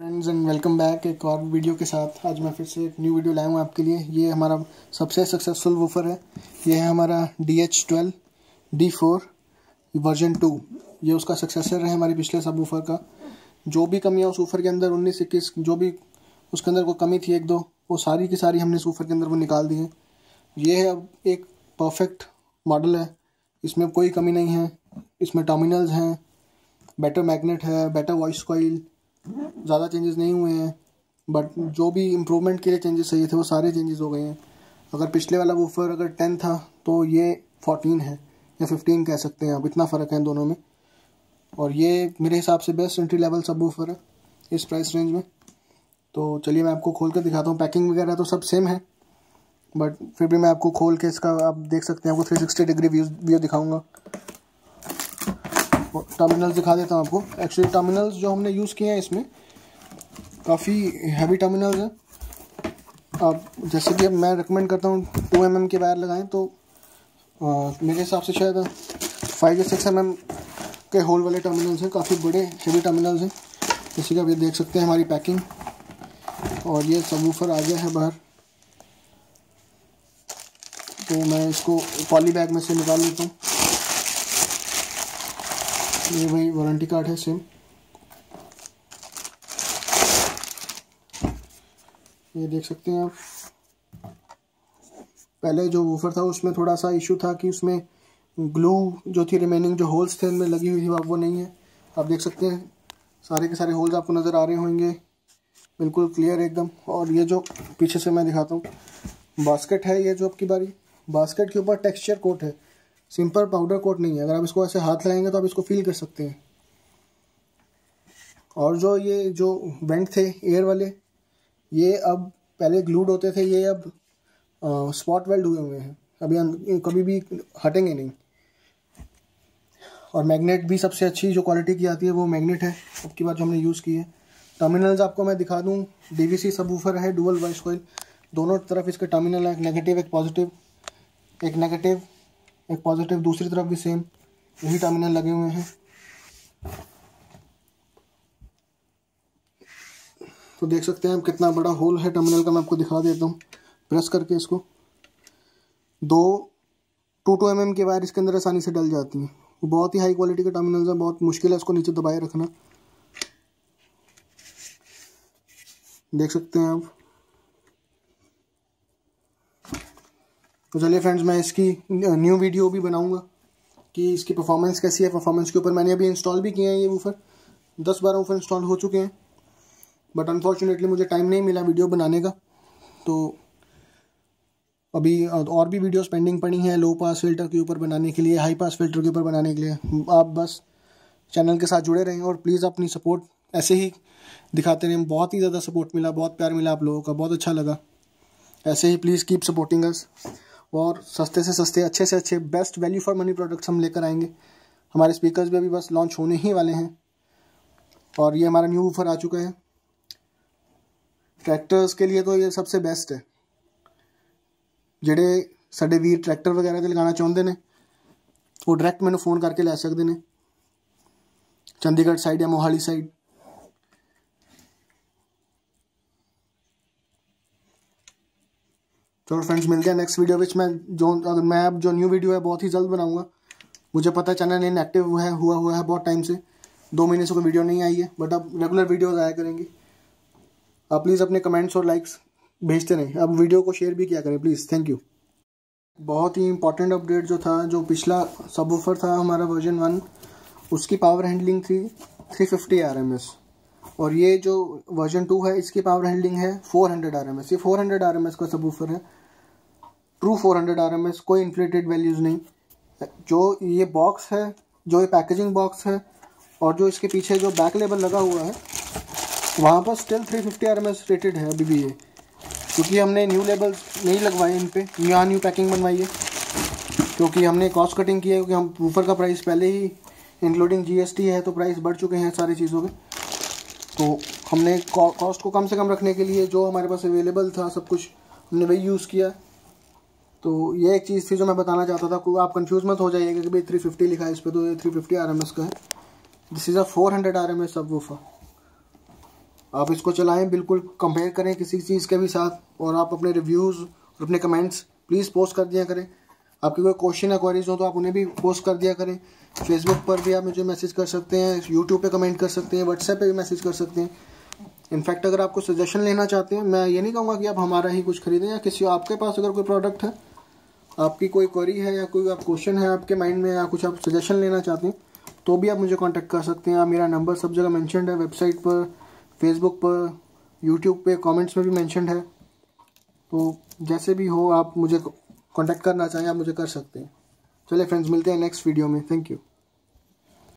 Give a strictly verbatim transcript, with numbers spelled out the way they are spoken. Friends and welcome back एक और video के साथ। आज मैं फिर से एक न्यू वीडियो लाया हूँ आपके लिए। ये हमारा सबसे सक्सेसफुल वूफर है। ये है हमारा D H twelve D four version two. ये उसका सक्सेसर है हमारे पिछले सब वूफर का। जो भी कमियाँ उस वूफर के अंदर उन्नीस इक्कीस जो भी उसके अंदर कोई कमी थी एक दो, वो सारी की सारी हमने इस वूफर के अंदर वो निकाल दी है। ये है अब एक परफेक्ट मॉडल है। इसमें कोई कमी नहीं है। इसमें टर्मिनल्स हैं, बेटर मैगनेट है, बेटर वॉइस कॉइल, ज़्यादा चेंजेस नहीं हुए हैं, बट जो भी इम्प्रूवमेंट के लिए चेंजेस चाहिए थे वो सारे चेंजेस हो गए हैं। अगर पिछले वाला वूफर अगर टेन था तो ये फोर्टीन है या फिफ्टीन कह सकते हैं आप, इतना फ़र्क है दोनों में। और ये मेरे हिसाब से best entry level subwoofer है इस प्राइस रेंज में। तो चलिए मैं आपको खोल कर दिखाता हूँ। पैकिंग वगैरह तो सब सेम है, बट फिर भी मैं आपको खोल के इसका आप देख सकते हैं। आपको three sixty degree view view दिखाऊँगा। टर्मिनल्स दिखा देता हूँ आपको। एक्चुअली टर्मिनल्स जो हमने यूज़ किए हैं इसमें काफ़ी हैवी टर्मिनल्स हैं। आप जैसे कि मैं रिकमेंड करता हूँ टू एम एम के वायर लगाएं, तो आ, मेरे हिसाब से शायद फाइव या सिक्स एम एम के होल वाले टर्मिनल्स हैं। काफ़ी बड़े हैवी टर्मिनल्स हैं, जैसे कि आप ये देख सकते हैं हमारी पैकिंग। और ये सबवूफर आ गया है बाहर, तो मैं इसको पॉली बैग में से निकाल लेता हूँ। ये भाई वारंटी कार्ड है सेम। ये देख सकते हैं आप। पहले जो वूफर था उसमें थोड़ा सा इशू था कि उसमें ग्लू जो थी रिमेनिंग जो होल्स थे उनमें लगी हुई थी, अब वो नहीं है। आप देख सकते हैं सारे के सारे होल्स आपको नज़र आ रहे होंगे, बिल्कुल क्लियर एकदम। और ये जो पीछे से मैं दिखाता हूँ बास्केट है, ये जो आपकी बारी बास्केट के ऊपर टेक्सचर कोट है, सिंपल पाउडर कोट नहीं है। अगर आप इसको ऐसे हाथ लगाएंगे तो आप इसको फील कर सकते हैं। और जो ये जो वेंट थे एयर वाले, ये अब पहले ग्लूड होते थे, ये अब आ, स्पॉट वेल्ड हुए हुए हैं। अभी कभी भी हटेंगे नहीं। और मैग्नेट भी सबसे अच्छी जो क्वालिटी की आती है वो मैग्नेट है अब की बार जो हमने यूज़ की है। टर्मिनल्स आपको मैं दिखा दूँ। डी वी सी सबवूफर है, डुअल वॉइस कॉइल, दोनों तरफ इसके टर्मिनल है, एक नेगेटिव एक पॉजिटिव, एक नेगेटिव एक पॉजिटिव, दूसरी तरफ भी सेम यही टर्मिनल लगे हुए हैं। तो देख सकते हैं आप कितना बड़ा होल है टर्मिनल का। मैं आपको दिखा देता हूँ प्रेस करके इसको। दो टू टू एम एम के वायर इसके अंदर आसानी से डल जाती हैं। बहुत ही हाई क्वालिटी के टर्मिनल्स हैं, बहुत मुश्किल है इसको नीचे दबाए रखना। देख सकते हैं आप। तो चलिए फ्रेंड्स, मैं इसकी न्यू वीडियो भी बनाऊंगा कि इसकी परफॉर्मेंस कैसी है। परफॉर्मेंस के ऊपर मैंने अभी इंस्टॉल भी किए हैं ये वूफर, दस बारह वूफर इंस्टॉल हो चुके हैं, बट अनफॉर्चुनेटली मुझे टाइम नहीं मिला वीडियो बनाने का। तो अभी और भी वीडियोस पेंडिंग पड़ी हैं लो पास फिल्टर के ऊपर बनाने के लिए, हाई पास फिल्टर के ऊपर बनाने के लिए। आप बस चैनल के साथ जुड़े रहें और प्लीज़ अपनी सपोर्ट ऐसे ही दिखाते रहें। बहुत ही ज़्यादा सपोर्ट मिला, बहुत प्यार मिला आप लोगों का, बहुत अच्छा लगा। ऐसे ही प्लीज़ कीप सपोर्टिंग अस। और सस्ते से सस्ते, अच्छे से अच्छे, best value for money products हम लेकर आएंगे। हमारे स्पीकर्स भी अभी बस लॉन्च होने ही वाले हैं। और ये हमारा न्यू वूफर आ चुका है। ट्रैक्टर्स के लिए तो ये सबसे बेस्ट है। जेडे साढ़े वीर ट्रैक्टर वगैरह ते लगाना चाहते हैं, वो डायरैक्ट मैनू फोन करके लै सकते हैं, चंडीगढ़ साइड या मोहाली साइड। चलो फ्रेंड्स, मिलते हैं नेक्स्ट वीडियो विच मैं जो अगर मैं अब जो न्यू वीडियो है बहुत ही जल्द बनाऊंगा। मुझे पता है चैनल इनएक्टिव हुआ है हुआ हुआ है बहुत टाइम से, दो महीने से कोई वीडियो नहीं आई है, बट अब रेगुलर वीडियोस आया करेंगे। आप प्लीज़ अपने कमेंट्स और लाइक्स भेजते रहें। अब वीडियो को शेयर भी किया करें प्लीज़। Thank you. बहुत ही इंपॉर्टेंट अपडेट जो था, जो पिछला सबवूफर था हमारा वर्जन वन, उसकी पावर हैंडलिंग थी three fifty R M S और ये जो वर्जन टू है इसकी पावर हैंडलिंग है four hundred R M S. ये four hundred R M S का सबवूफर है, true four hundred R M S, कोई इन्फ्लेटेड वैल्यूज़ नहीं। जो ये बॉक्स है, जो ये पैकेजिंग बॉक्स है, और जो इसके पीछे जो बैक लेबल लगा हुआ है, वहाँ पर still three fifty R M S rated है अभी भी ये, क्योंकि हमने न्यू लेबल्स नहीं लगवाए इन पर, यहाँ न्यू पैकिंग बनवाई है, क्योंकि हमने कॉस्ट कटिंग की है। क्योंकि हम वूफर का प्राइस पहले ही इंक्लूडिंग जी एस टी है, तो प्राइस बढ़ चुके हैं सारी चीज़ों के। तो हमने कॉस्ट को कम से कम रखने के लिए जो हमारे पास अवेलेबल था सब कुछ हमने वही यूज़ किया। तो ये एक चीज़ थी जो मैं बताना चाहता था। कोई आप कंफ्यूज मत हो जाइएगा कि भाई थ्री फिफ्टी लिखा है इस पर तो ये three fifty R M S का है। This is a four hundred R M S subwoofer. आप इसको चलाएं, बिल्कुल कंपेयर करें किसी चीज़ के भी साथ, और आप अपने रिव्यूज़ और अपने कमेंट्स प्लीज़ पोस्ट कर दिया करें। आपके कोई क्वेश्चन या क्वेरीज हो तो आप उन्हें भी पोस्ट कर दिया करें। फेसबुक पर भी आप मुझे मैसेज कर सकते हैं, यूट्यूब पे कमेंट कर सकते हैं, व्हाट्सएप पे भी मैसेज कर सकते हैं। इनफैक्ट अगर आपको सजेशन लेना चाहते हैं, मैं ये नहीं कहूँगा कि आप हमारा ही कुछ खरीदें, या किसी आपके पास अगर कोई प्रोडक्ट है, आपकी कोई क्वेरी है या कोई आप क्वेश्चन है आपके माइंड में, या कुछ आप सजेशन लेना चाहते हैं, तो भी आप मुझे कॉन्टैक्ट कर सकते हैं। मेरा नंबर सब जगह मैंशनड है, वेबसाइट पर, फेसबुक पर, यूट्यूब पर, कॉमेंट्स में भी मैंशनड है। तो जैसे भी हो, आप मुझे कॉन्टैक्ट करना चाहिए, आप मुझे कर सकते हैं। चलिए फ्रेंड्स, मिलते हैं नेक्स्ट वीडियो में। Thank you.